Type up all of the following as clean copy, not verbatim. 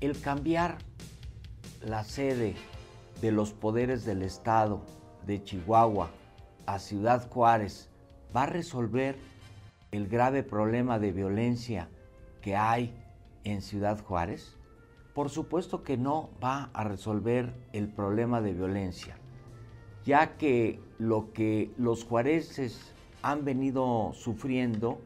El cambiar la sede de los poderes del Estado de Chihuahua a Ciudad Juárez va a resolver el grave problema de violencia que hay en Ciudad Juárez. Por supuesto que no va a resolver el problema de violencia, ya que lo que los juarenses han venido sufriendo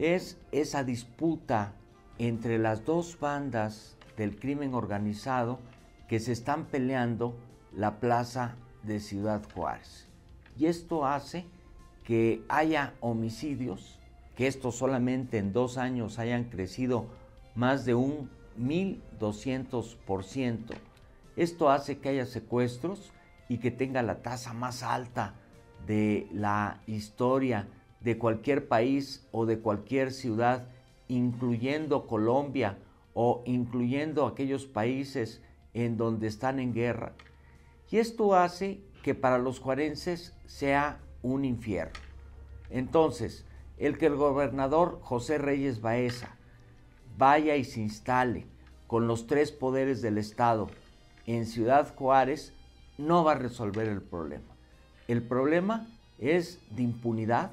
es esa disputa entre las dos bandas del crimen organizado que se están peleando la plaza de Ciudad Juárez. Y esto hace que haya homicidios, que estos solamente en 2 años hayan crecido más de un 1,200%. Esto hace que haya secuestros y que tenga la tasa más alta de la historia de cualquier país o de cualquier ciudad, incluyendo Colombia o incluyendo aquellos países en donde están en guerra. Y esto hace que para los juarenses sea un infierno. Entonces, el gobernador José Reyes Baeza vaya y se instale con los 3 poderes del Estado en Ciudad Juárez no va a resolver el problema. El problema es de impunidad,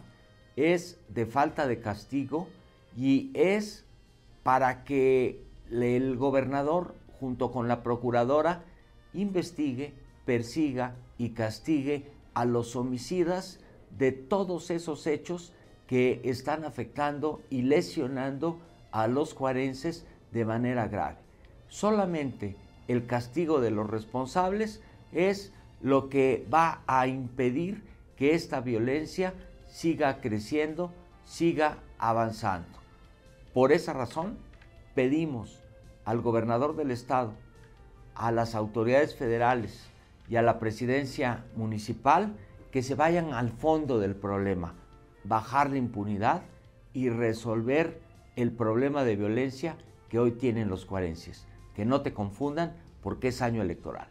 es de falta de castigo y es para que el gobernador, junto con la procuradora, investigue, persiga y castigue a los homicidas de todos esos hechos que están afectando y lesionando a los juarenses de manera grave. Solamente el castigo de los responsables es lo que va a impedir que esta violencia siga creciendo, siga avanzando. Por esa razón, pedimos al gobernador del Estado, a las autoridades federales y a la presidencia municipal que se vayan al fondo del problema, bajar la impunidad y resolver el problema de violencia que hoy tienen los juarenses. Que no te confundan porque es año electoral.